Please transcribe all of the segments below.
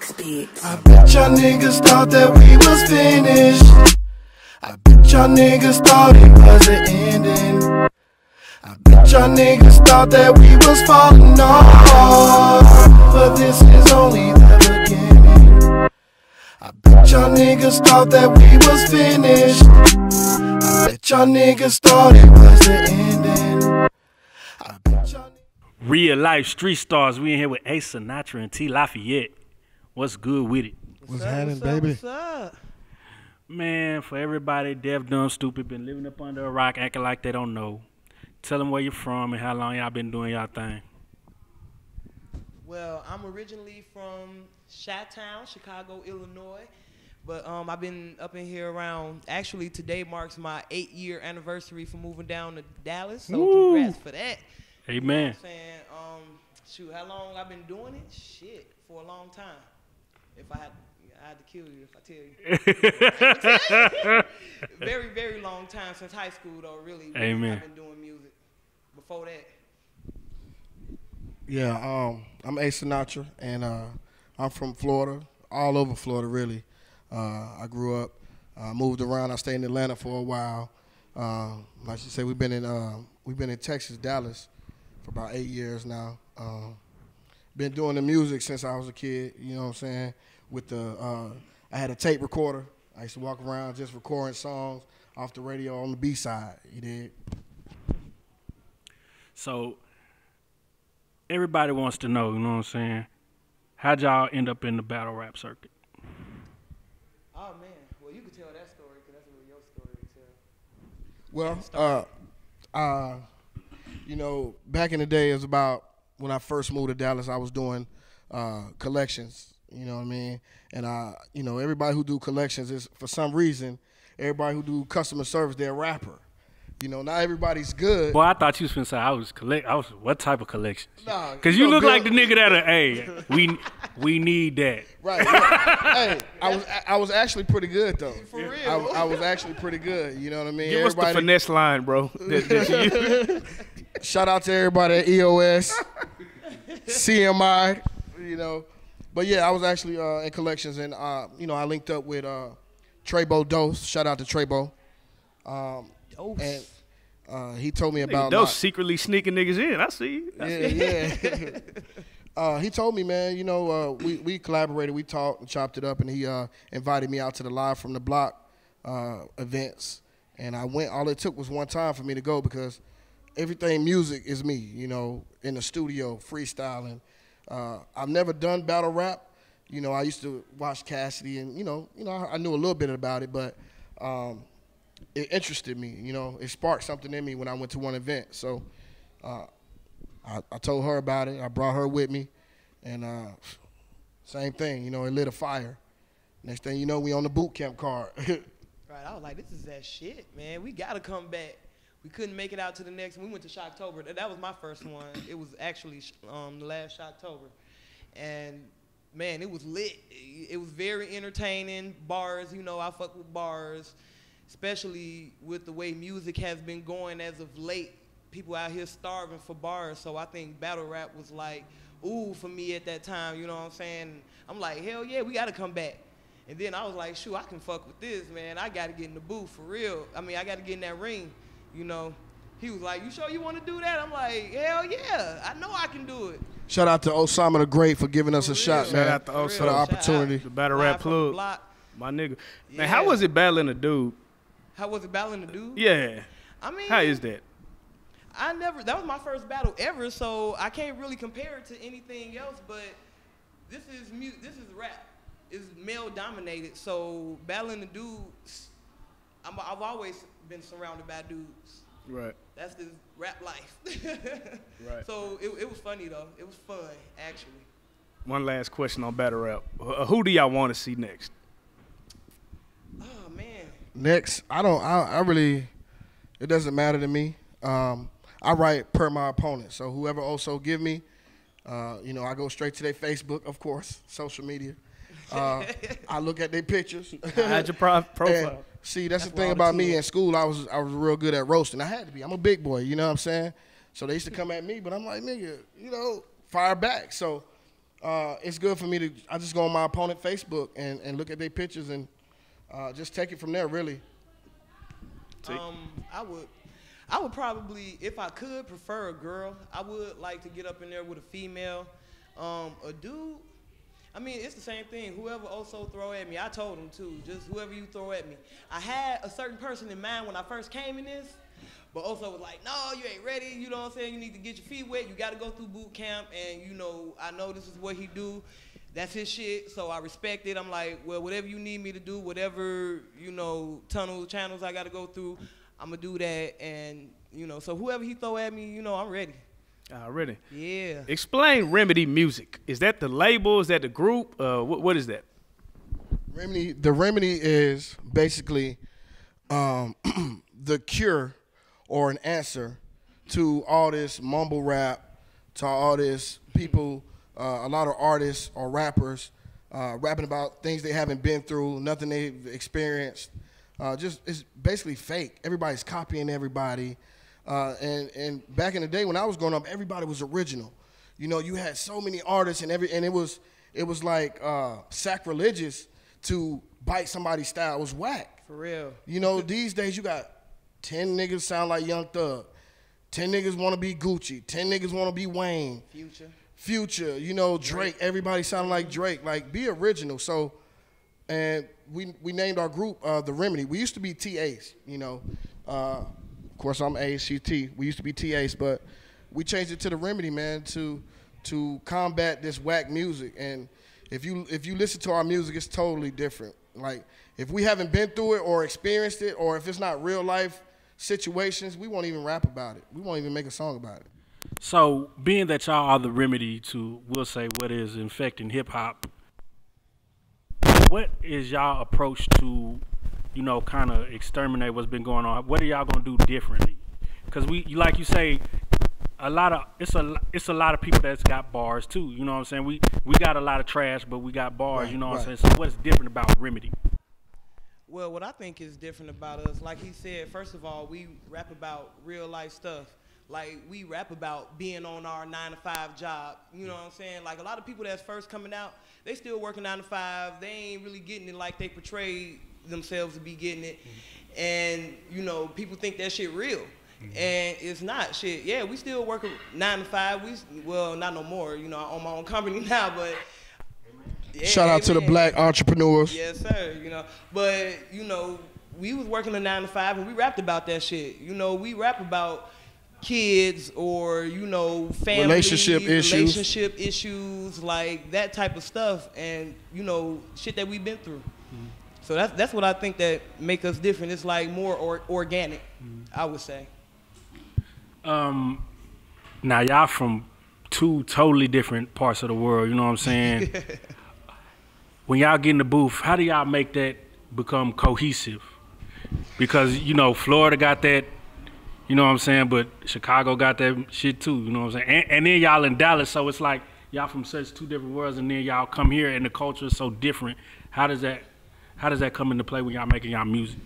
Fix beats. I bet y'all niggas thought that we was finished. I bet y'all niggas thought it wasn't ending. I bet y'all niggas thought that we was falling off, but this is only the beginning. I bet y'all niggas thought that we was finished. I bet y'all niggas thought it wasn't ending. I bet y'all. Reallyfe Street Starz, we in here with Ace Sinatra and Tee Lafayette. What's good with it? What's happening, baby? What's up? Man, for everybody deaf, dumb, stupid, been living up under a rock, acting like they don't know. Tell them where you're from and how long y'all been doing y'all thing. Well, I'm originally from Chi-Town, Chicago, Illinois. But I've been up in here around, actually today marks my 8-year anniversary for moving down to Dallas. So woo, congrats for that. Amen. You know what I'm saying? Shoot, how long I've been doing it? Shit, for a long time. If I had to kill you if I tell you. Very, very long time, since high school though, really. Amen. I've been doing music before that. Yeah, I'm Ace Sinatra, and I'm from Florida, all over Florida, really. I grew up, moved around. I stayed in Atlanta for a while. Like you said, we've been in Texas, Dallas, for about 8 years now. Been doing the music since I was a kid, you know what I'm saying? With the, I had a tape recorder. I used to walk around just recording songs off the radio on the B side, you did. So, everybody wants to know, you know what I'm saying? How'd y'all end up in the battle rap circuit? Oh man, well you can tell that story, because that's really your story to tell. Well, you know, back in the day, it was about, when I first moved to Dallas, I was doing collections, you know what I mean? And I, you know, everybody who do collections is, for some reason, everybody who do customer service, they're a rapper. You know, not everybody's good. Boy, I thought you was gonna say I was what type of collections? Nah, cause you look good, like the nigga that a, hey, we need that. Right. Hey, I was actually pretty good though. For real. I was actually pretty good. You know what I mean? Give everybody, us the finesse line, bro. Shout out to everybody at EOS, CMI, you know. But yeah, I was actually in collections, and you know, I linked up with Trebo Dose. Shout out to Trebo. And he told me about Dose secretly sneaking niggas in. I see. Yeah. He told me, man, you know, we collaborated, we talked and chopped it up, and he invited me out to the Live from the Block events, and I went. All it took was one time for me to go, because everything music is me, you know, in the studio, freestyling. I've never done battle rap. You know, I used to watch Cassidy, and, you know, I knew a little bit about it, but it interested me, you know. It sparked something in me when I went to one event. So I told her about it. I brought her with me, and same thing, you know, it lit a fire. Next thing you know, we on the boot camp card. Right, I was like, this is that shit, man. We got to come back. We couldn't make it out to the next one. We went to Shocktober. That was my first one. It was actually the last Shocktober. And, man, it was lit. It was very entertaining. Bars, you know, I fuck with bars, especially with the way music has been going as of late. People out here starving for bars. So I think battle rap was like, ooh, for me at that time, you know what I'm saying? I'm like, hell yeah, we got to come back. And then I was like, shoot, I can fuck with this, man. I got to get in the booth for real. I mean, I got to get in that ring. You know, he was like, you sure you want to do that? I'm like, hell yeah, I know I can do it. Shout out to Osama the Great for giving us a shot, man. Shout out to Osama for the opportunity. The Battle Rap Plug, my nigga. Yeah. Man, how was it battling a dude? How was it battling a dude? Yeah. I mean, how is that? I never, that was my first battle ever, so I can't really compare it to anything else, but this is rap. It's male dominated, so battling a dude, I've always been surrounded by dudes. Right. That's the rap life. Right. So it was funny though. It was fun actually. One last question on battle rap. Who do y'all want to see next? Oh man. Next, I really, it doesn't matter to me. I write per my opponent. So whoever also give me, you know, I go straight to their Facebook, of course, social media. I look at their pictures. Hide your profile. And, see, that's the thing about me in school. I was real good at roasting. I had to be. I'm a big boy, you know what I'm saying? So they used to come at me, but I'm like, nigga, you know, fire back. So it's good for me to, I just go on my opponent Facebook and look at their pictures and just take it from there, really. I would probably, if I could, prefer a girl. I would like to get up in there with a female. A dude, I mean, it's the same thing. Whoever also throw at me, I told him too, just whoever you throw at me. I had a certain person in mind when I first came in this, but also was like, no, you ain't ready, you know what I'm saying? You need to get your feet wet, you gotta go through boot camp, and you know, I know this is what he do, that's his shit, so I respect it. I'm like, well, whatever you need me to do, whatever, you know, tunnel channels I gotta go through, I'ma do that, and you know, so whoever he throw at me, you know, I'm ready. Already. Yeah. Explain ReMedy Music. Is that the label? Is that the group? What is that? ReMedy, the ReMedy is basically the cure or an answer to all this mumble rap, to all this people, a lot of artists or rappers rapping about things they haven't been through, nothing they've experienced. Just it's basically fake. Everybody's copying everybody. And back in the day when I was growing up, everybody was original. You know, you had so many artists and it was like sacrilegious to bite somebody's style. It was whack. For real. You know, these days you got 10 niggas sound like Young Thug. 10 niggas want to be Gucci. 10 niggas want to be Wayne. Future, you know, Drake. Everybody sounding like Drake. Like, be original. So, and we named our group The Remedy. We used to be T-Ace, you know. Of course, I'm Ace, she's T. We used to be T-Ace, but we changed it to The Remedy, man, to combat this whack music. And if you listen to our music, it's totally different. Like, if we haven't been through it or experienced it, or if it's not real life situations, we won't even rap about it. We won't even make a song about it. So, being that y'all are The Remedy to, we'll say, what is infecting hip-hop, what is y'all approach to, you know, kind of exterminate what's been going on? What are y'all gonna do differently? Because we, like you say, it's a lot of people that's got bars too. You know what I'm saying? We got a lot of trash, but we got bars. Right, you know what I'm saying? So what's different about Remedy? Well, what I think is different about us, like he said, first of all, we rap about real life stuff. Like, we rap about being on our 9-to-5 job, you know what I'm saying? Like, a lot of people that's first coming out, they still working 9-to-5. They ain't really getting it like they portrayed themselves to be getting it. And, you know, people think that shit real. And it's not shit. Yeah, we still work 9-to-5. We, well, not no more. You know, I own my own company now, but. Yeah, Shout out to the black entrepreneurs. Yes, sir. You know, but, you know, we was working a 9-to-5 and we rapped about that shit. You know, we rap about kids or, you know, family, relationship issues, like that type of stuff. And, you know, shit that we've been through. So that's what I think that make us different. It's like more organic, I would say. Now y'all from two totally different parts of the world. You know what I'm saying? When y'all get in the booth, how do y'all make that become cohesive? Because, you know, Florida got that. You know what I'm saying? But Chicago got that shit too. You know what I'm saying? And then y'all in Dallas, so it's like y'all from such two different worlds, and then y'all come here, and the culture is so different. How does that come into play when y'all making y'all music?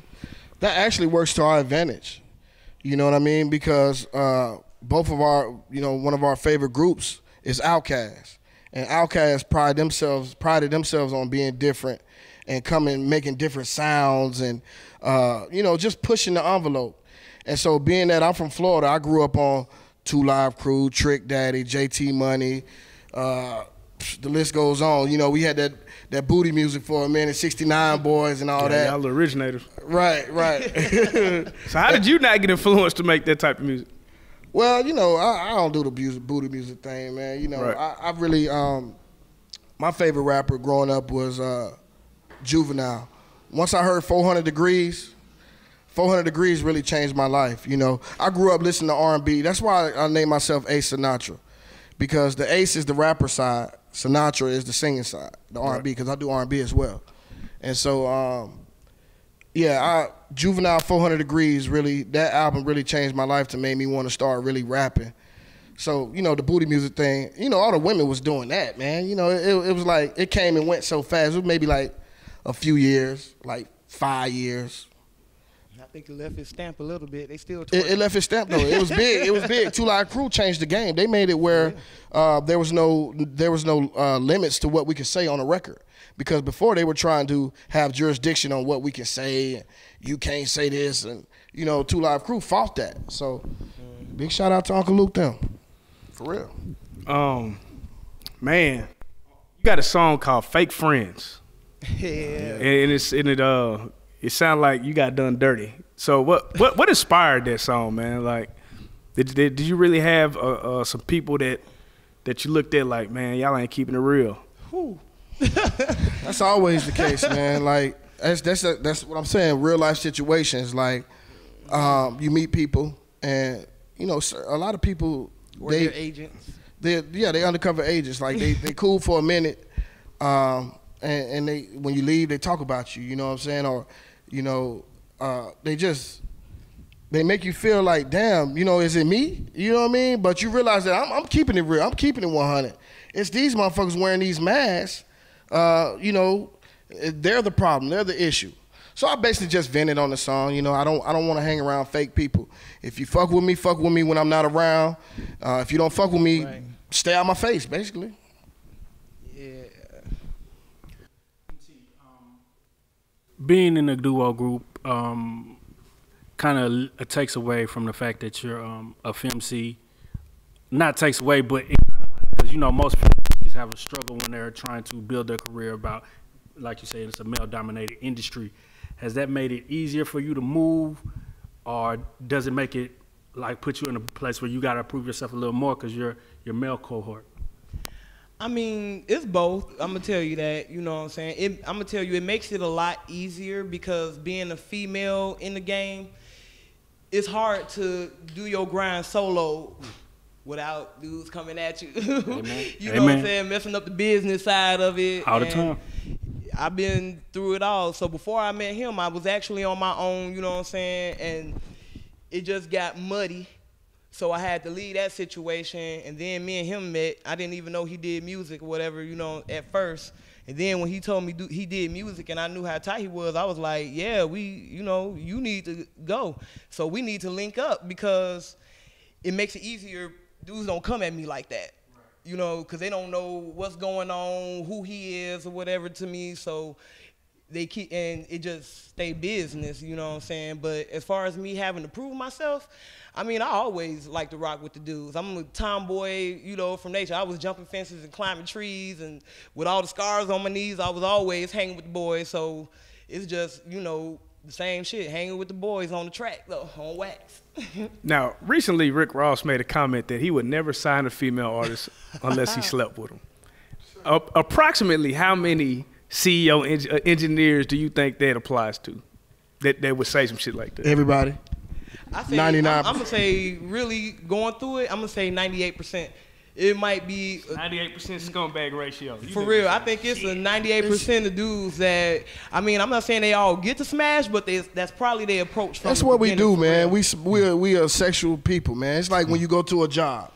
That actually works to our advantage. You know what I mean? Because both of our, you know, one of our favorite groups is OutKast. And OutKast prided themselves on being different and coming, making different sounds and, you know, just pushing the envelope. And so being that I'm from Florida, I grew up on 2 Live Crew, Trick Daddy, JT Money, the list goes on. You know, we had that booty music for a minute, 69 Boys and all that. Y'all originators. Right, right. So how did you not get influenced to make that type of music? Well, you know, I don't do the booty music thing, man. You know, right. I really, my favorite rapper growing up was Juvenile. Once I heard 400 Degrees, 400 Degrees really changed my life, you know. I grew up listening to R&B. That's why I named myself Ace Sinatra, because the Ace is the rapper side. Sinatra is the singing side, the R&B, because I do R&B as well. And so, yeah, Juvenile 400 Degrees, really, that album really changed my life to make me want to start really rapping. So, you know, the booty music thing, you know, all the women was doing that, man. You know, it was like, it came and went so fast. It was maybe like a few years, like 5 years. think it left its stamp a little bit. They still it left its stamp though. It was big. It was big. 2 Live Crew changed the game. They made it where there was no limits to what we could say on a record. Because before they were trying to have jurisdiction on what we can say, and you can't say this, and you know, 2 Live Crew fought that. So big shout out to Uncle Luke them. For real. Man, you got a song called Fake Friends. Yeah. And it sounds like you got done dirty. So what inspired that song, man? Like, did you really have some people that you looked at like, man, y'all ain't keeping it real? Whew. That's always the case, man. Like that's what I'm saying. Real life situations, like you meet people, and you know a lot of people. Or they're agents. They undercover agents. Like they cool for a minute, and they when you leave they talk about you. You know what I'm saying? Or you know they make you feel like, damn, you know, is it me? You know what I mean? But you realize that I'm keeping it real. I'm keeping it 100. It's these motherfuckers wearing these masks. You know, they're the problem. They're the issue. So I basically just vented on the song. You know, I don't want to hang around fake people. If you fuck with me when I'm not around. If you don't fuck with me, right, stay out of my face, basically. Yeah. Being in a duo group kind of takes away from the fact that you're a FMC. Not takes away, but it, 'cause you know most people have a struggle when they're trying to build their career about, like you say, it's a male-dominated industry. Has that made it easier for you to move, or does it make it, like, put you in a place where you got to prove yourself a little more because you're your male cohort? I mean, it's both. I'm going to tell you that, you know what I'm saying? I'm going to tell you, it makes it a lot easier because being a female in the game, it's hard to do your grind solo without dudes coming at you. Amen. You know what I'm saying? Messing up the business side of it. All the time. I've been through it all. So before I met him, I was actually on my own, you know what I'm saying? And it just got muddy. So I had to leave that situation. And then me and him met. I didn't even know he did music or whatever, you know, at first. And then when he told me he did music and I knew how tight he was, I was like, yeah, we, you know, you need to go. So we need to link up because it makes it easier. Dudes don't come at me like that, you know, because they don't know what's going on, who he is or whatever to me. So they keep, and it just stay business, you know what I'm saying? But as far as me having to prove myself, I mean, I always like to rock with the dudes. I'm a tomboy, you know, from nature. I was jumping fences and climbing trees, and with all the scars on my knees, I was always hanging with the boys. So it's just, you know, the same shit, hanging with the boys on the track, though, on wax. Now, recently, Rick Ross made a comment that he would never sign a female artist unless he slept with them. Sure. Approximately how many CEO engineers do you think that applies to, that would say some shit like that? Everybody. I say, 99%. I'm going to say, really going through it, I'm going to say 98%. It might be 98% scumbag ratio. For real, I think it's a 98% of dudes that, I mean, I'm not saying they all get to smash, but that's probably their approach. From that's what we do, man. We are sexual people, man. It's like when you go to a job.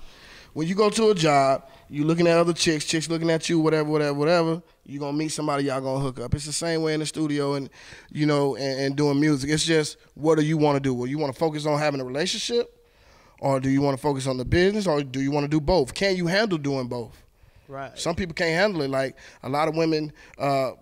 When you go to a job, you looking at other chicks, chicks looking at you, whatever, whatever, whatever. You're going to meet somebody, y'all going to hook up. It's the same way in the studio and, you know, and doing music. It's just, what do you want to do? Well, you want to focus on having a relationship? Or do you want to focus on the business, or do you want to do both? Can you handle doing both? Right. Some people can't handle it. Like a lot of women,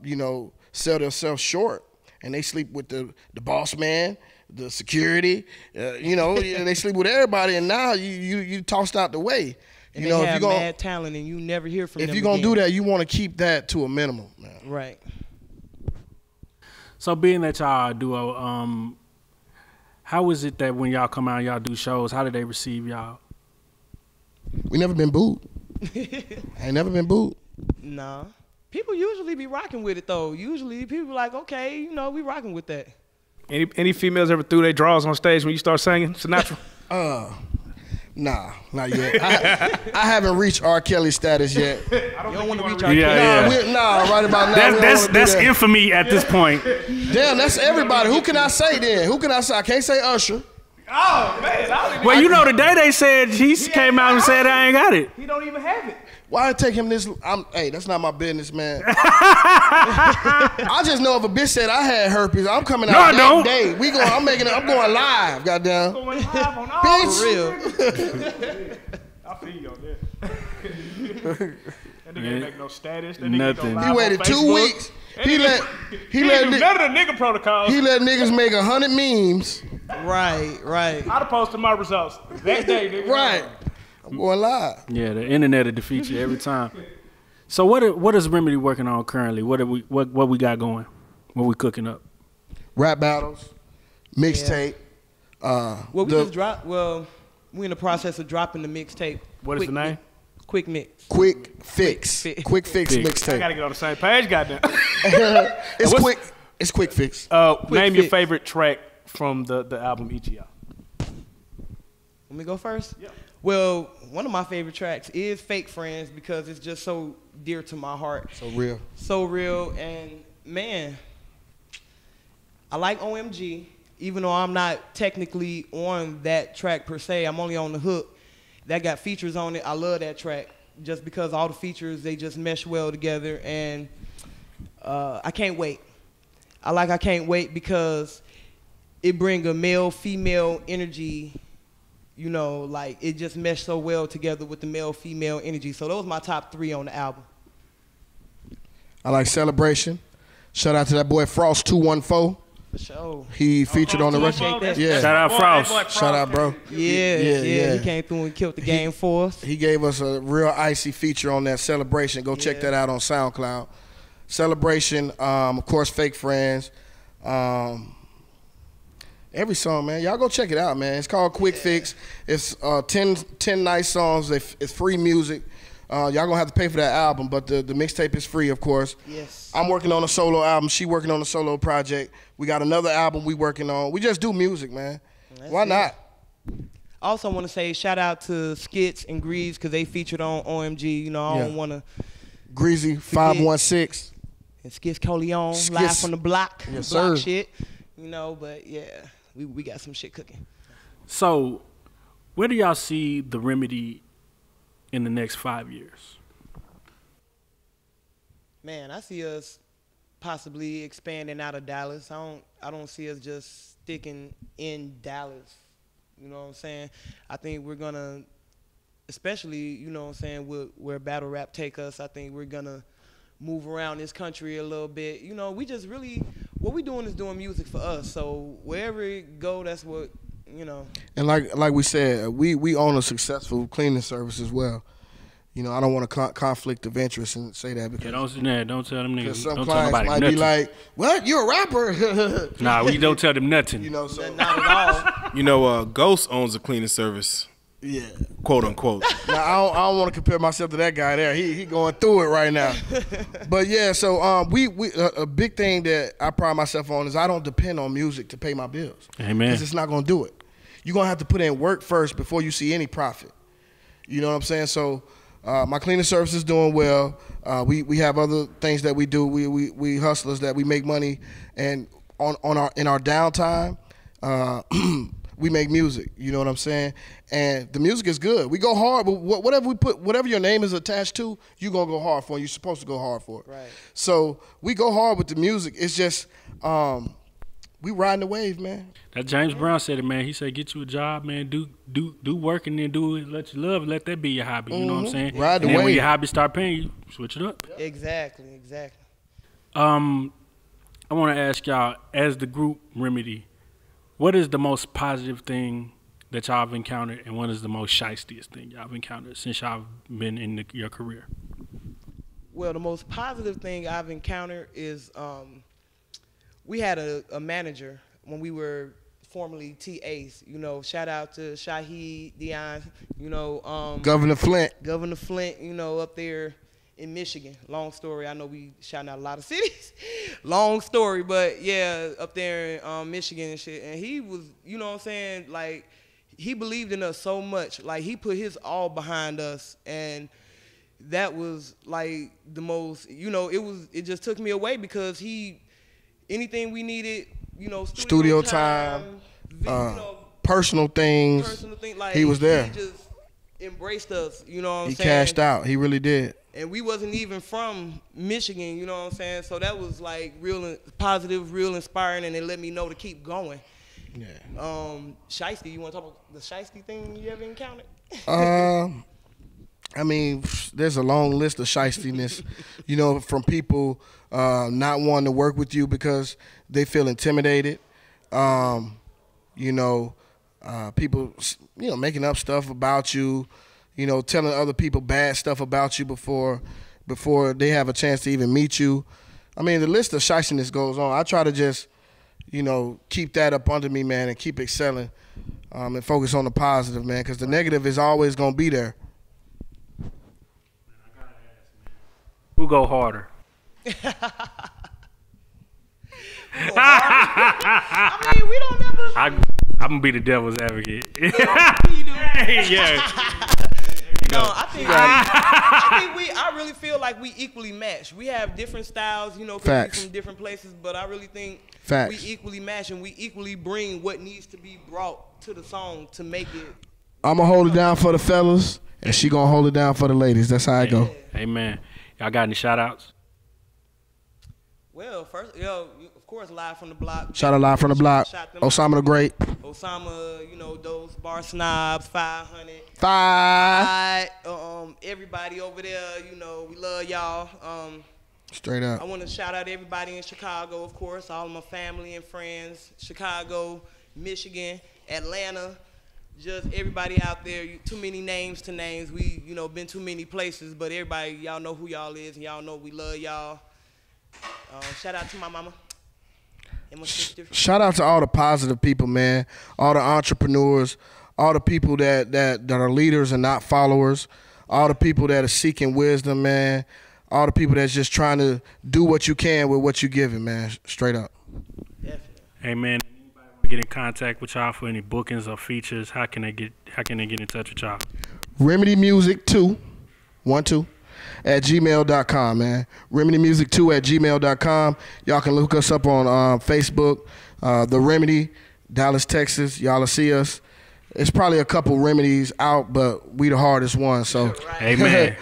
you know, sell themselves short, and they sleep with the boss man, the security, you know, and they sleep with everybody. And now you tossed out the way. And you know, if you have mad talent and you never hear from them. If you're gonna do that, you want to keep that to a minimum, man. Right. So being that y'all duo, how is it that when y'all come out, y'all do shows, how do they receive y'all? We never been booed. Ain't never been booed. Nah. People usually be rocking with it, though. Usually people be like, okay, you know, we rocking with that. Any females ever threw their drawers on stage when you start singing Sinatra? Nah, not yet. I haven't reaced R. Kelly status yet. I don't want to reach R. Kelly. Nah, right about now. That's infamy at this point. Damn, that's everybody. Who can I say then? Who can I say? I can't say Usher. Oh man. Well, you know, today they said he came out and said I ain't got it. He don't even have it. Why it take him this? Hey, that's not my business, man. I just know if a bitch said I had herpes, I'm coming out that day. We going. I'm making it. I'm going live. Goddamn. Going live on all bitch. For real. I feel you on that. That nigga ain't make no status. That nigga nothing. He waited 2 weeks. He let do none of the nigga protocols. He let niggas make 100 memes. Right, right. I'd have posted my results that day, nigga. Right. I'm going live. Yeah, the internet will defeat you every time. So what is Remedy working on currently? What we got going? What we cooking up? Rap battles, mixtape. Yeah. Well, we just dropped. Well, we in the process of dropping the mixtape. What is the name? Quick Mix. Quick Fix. Quick Fix mixtape. I gotta get on the same page, goddamn. It's quick. It's Quick Fix. Name your favorite track from the album each of y'all. Let me go first. Yeah. Well, one of my favorite tracks is Fake Friends because it's just so dear to my heart. So real. So real. And, man, I like OMG, even though I'm not technically on that track per se. I'm only on the hook. That got features on it. I love that track just because all the features, they just mesh well together. And I Can't Wait. I like I Can't Wait because it brings a male-female energy. You know, like, it just meshed so well together with the male-female energy. So those are my top three on the album. I like Celebration. Shout out to that boy Frost214. For sure. He featured on the record. Yeah. Shout out Frost. Shout out, bro. Yeah. He came through and killed the game for us. He gave us a real icy feature on that Celebration. Go check that out on SoundCloud. Celebration, of course, Fake Friends. Every song, man. Y'all go check it out, man. It's called Quick Fix. It's 10 nice songs. It's free music. Y'all going to have to pay for that album, but the mixtape is free, of course. Yes. I'm working on a solo album. She working on a solo project. We got another album we working on. We just do music, man. That's Why not? I also want to say shout out to Skits and Grease because they featured on OMG. You know, I don't want to. Greasy516. And Skits Coleon, live from the block. Yes, block sir. Shit. You know, but yeah. We got some shit cooking. So, where do y'all see the Remedy in the next 5 years? Man, I see us possibly expanding out of Dallas. I don't see us just sticking in Dallas. You know what I'm saying? I think we're gonna, especially, you know what I'm saying, where battle rap take us, I think we're gonna move around this country a little bit. You know, we just really, what we doing is doing music for us. So wherever it go, that's what, you know. And like we said, we own a successful cleaning service as well. You know, I don't want to conflict of interest and say that because don't tell them niggas. Some clients might be like, "What? You're a rapper?" Nah, we don't tell them nothing. You know, so not at all. You know, Ghost owns a cleaning service. Yeah, quote unquote. Now I don't want to compare myself to that guy there. He going through it right now. But yeah, so a big thing that I pride myself on is I don't depend on music to pay my bills. Amen. Because it's not gonna do it. You're gonna have to put in work first before you see any profit. You know what I'm saying? So my cleaning service is doing well. We have other things that we do. We hustlers that we make money, and in our downtime. We make music, you know what I'm saying? And the music is good. We go hard, but whatever your name is attached to, you're going to go hard for it. You're supposed to go hard for it. Right. So we go hard with the music. It's just, we riding the wave, man. That James Brown said it, man. He said, get you a job, man. Do work and then do it. Let you love. Let that be your hobby. You know what I'm saying? Ride the wave. And then when your hobby start paying you, switch it up. Yep. Exactly, exactly. I want to ask y'all, as the group Remedy, what is the most positive thing that y'all have encountered, and what is the most shiestiest thing y'all have encountered since y'all have been in your career? Well, the most positive thing I've encountered is we had a manager when we were formerly T-Ace. You know, shout out to Shahid Dion, you know. Governor Flint. Governor Flint, you know, up there in Michigan. Long story, I know we shouting out a lot of cities. Long story, but yeah, up there in Michigan and shit. And he was, you know what I'm saying, like, he believed in us so much. Like, he put his all behind us. And that was, like, the most, you know, it just took me away because he, anything we needed, you know, studio time, personal things, like, he was there. He just, embraced us, you know what I'm saying? He cashed out. He really did. And we wasn't even from Michigan, you know what I'm saying? So that was like real positive, real inspiring, and it let me know to keep going. Yeah. Shiesty, you want to talk about the shiesty thing you ever encountered? I mean, there's a long list of shystiness, you know, from people not wanting to work with you because they feel intimidated. You know, people, you know, making up stuff about you, you know, telling other people bad stuff about you before they have a chance to even meet you. I mean, the list of shystiness goes on. I try to just, you know, keep that up under me, man, and keep excelling and focus on the positive, man, because the negative is always going to be there. Who go harder? I mean, we don't never. I'm gonna be the devil's advocate. Yeah. No, I really feel like we equally match. We have different styles, you know, from different places, but I really think we equally match and we equally bring what needs to be brought to the song to make it. I'm gonna hold it down for the fellas, and she gonna hold it down for the ladies. That's how I go. Amen. Y'all got any shout-outs? Well, first, yo, of course, Live from the Block. Shout out Live from the Block. Osama the Great. Osama, you know, those Bar Snobs, 500. Everybody over there, you know, we love y'all. Straight up. I want to shout out everybody in Chicago, of course, all of my family and friends. Chicago, Michigan, Atlanta. Just everybody out there, too many names to names. We, you know, been too many places, but everybody, y'all know who y'all is, and y'all know we love y'all. Shout out to my mama and my sister. Shout out to all the positive people, man. All the entrepreneurs, all the people that are leaders and not followers, all the people that are seeking wisdom, man. All the people that's just trying to do what you can with what you're giving, man. Straight up. Definitely. Amen. Get in contact with y'all for any bookings or features? How can they get in touch with y'all? ReMedy Music 212 at gmail.com, man. ReMedy Music 2 at gmail.com. Y'all can look us up on Facebook, The Remedy, Dallas, Texas. Y'all will see us. It's probably a couple remedies out, but we the hardest one. So right. Amen.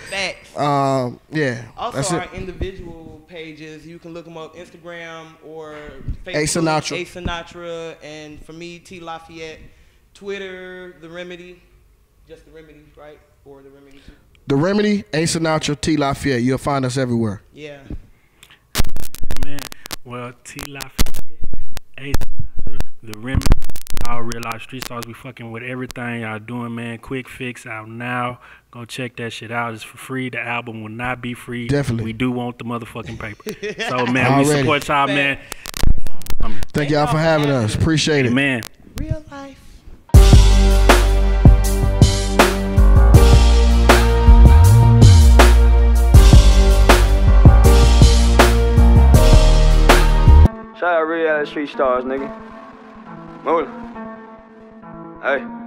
Yeah. Also, that's our individual pages, you can look them up, Instagram or Facebook. Ace Sinatra. Ace Sinatra, and for me, Tee Lafayette. Twitter, The Remedy, just The Remedy, right? Or The Remedy. The Remedy, Ace Sinatra, Tee Lafayette. You'll find us everywhere. Yeah. Amen. Well, Tee Lafayette, Ace Sinatra, The Remedy. All Reallyfe Street Starz, we fucking with everything y'all doing, man. Quick Fix out now. Go check that shit out. It's for free. The album will not be free. Definitely. We do want the motherfucking paper. So, man, we support y'all, man. Thank y'all for having us. Appreciate it. Man. Reallyfe. Shout out Reallyfe Street Starz, nigga. Move. Hey.